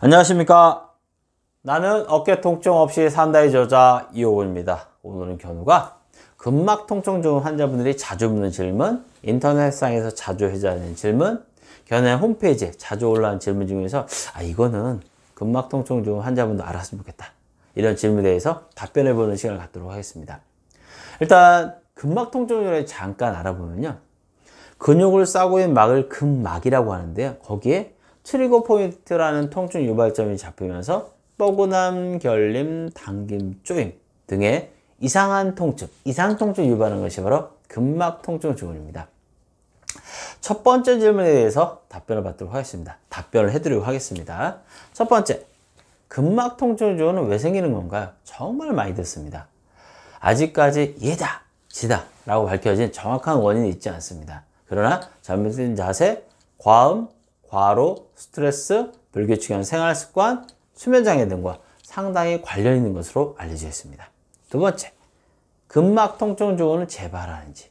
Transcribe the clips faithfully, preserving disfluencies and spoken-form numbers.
안녕하십니까. 나는 어깨 통증 없이 산다의 저자 이호곤입니다. 오늘은 견우가 근막통증증 환자분들이 자주 묻는 질문, 인터넷상에서 자주 해자하는 질문, 견우의 홈페이지에 자주 올라온 질문 중에서 아 이거는 근막통증증 환자분도 알았으면 좋겠다, 이런 질문에 대해서 답변해 보는 시간을 갖도록 하겠습니다. 일단 근막통증증을 잠깐 알아보면요, 근육을 싸고 있는 막을 근막이라고 하는데요, 거기에 트리거 포인트라는 통증 유발점이 잡히면서 뻐근함, 결림, 당김, 쪼임 등의 이상한 통증, 이상 통증 유발하는 것이 바로 근막통증증후군입니다. 첫 번째 질문에 대해서 답변을 받도록 하겠습니다. 답변을 해드리고 하겠습니다. 첫 번째, 근막통증증후군은 왜 생기는 건가요? 정말 많이 듣습니다. 아직까지 얘다, 지다 라고 밝혀진 정확한 원인이 있지 않습니다. 그러나 잘못된 자세, 과음, 과로, 스트레스, 불규칙한 생활습관, 수면장애 등과 상당히 관련 있는 것으로 알려져 있습니다. 두 번째, 근막통증증후군은 재발하는지,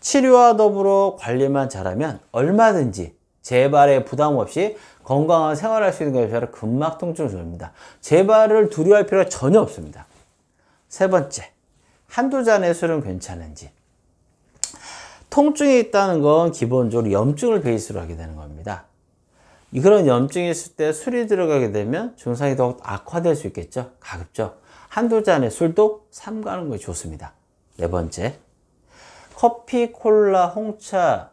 치료와 더불어 관리만 잘하면 얼마든지 재발에 부담 없이 건강한 생활을 할 수 있는 것이 바로 근막통증증후군입니다. 재발을 두려워할 필요가 전혀 없습니다. 세 번째, 한두 잔의 술은 괜찮은지. 통증이 있다는 건 기본적으로 염증을 베이스로 하게 되는 겁니다. 그런 염증이 있을 때 술이 들어가게 되면 증상이 더욱 악화될 수 있겠죠. 가급적 한두 잔의 술도 삼가는 것이 좋습니다. 네 번째, 커피, 콜라, 홍차,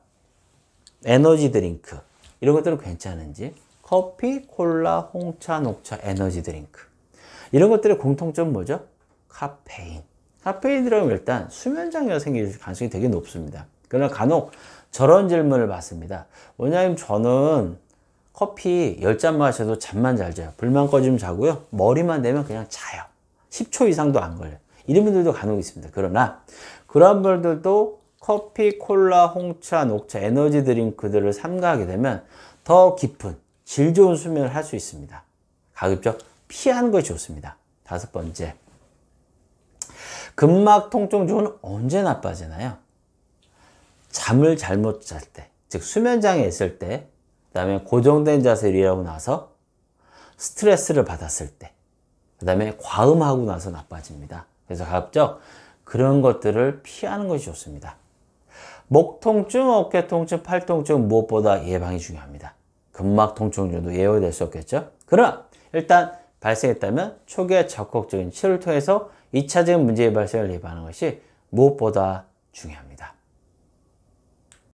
에너지 드링크 이런 것들은 괜찮은지. 커피, 콜라, 홍차, 녹차, 에너지 드링크 이런 것들의 공통점은 뭐죠? 카페인. 카페인 들어가면 일단 수면장애가 생길 가능성이 되게 높습니다. 그러나 간혹 저런 질문을 받습니다. 원장님, 저는 커피 열 잔 마셔도 잠만 잘 자요. 불만 꺼지면 자고요, 머리만 대면 그냥 자요. 십 초 이상도 안 걸려요. 이런 분들도 간혹 있습니다. 그러나 그런 분들도 커피, 콜라, 홍차, 녹차, 에너지 드링크들을 삼가하게 되면 더 깊은 질 좋은 수면을 할 수 있습니다. 가급적 피하는 것이 좋습니다. 다섯 번째, 근막통증증후군은 언제 나빠지나요? 잠을 잘못 잘 때, 즉 수면장애 있을 때, 그 다음에 고정된 자세를 일하고 나서, 스트레스를 받았을 때, 그 다음에 과음하고 나서 나빠집니다. 그래서 가급적 그런 것들을 피하는 것이 좋습니다. 목 통증, 어깨 통증, 팔 통증 무엇보다 예방이 중요합니다. 근막 통증증도 예외될 수 없겠죠. 그러나 일단 발생했다면 초기에 적극적인 치료를 통해서 이 차적인 문제의 발생을 예방하는 것이 무엇보다 중요합니다.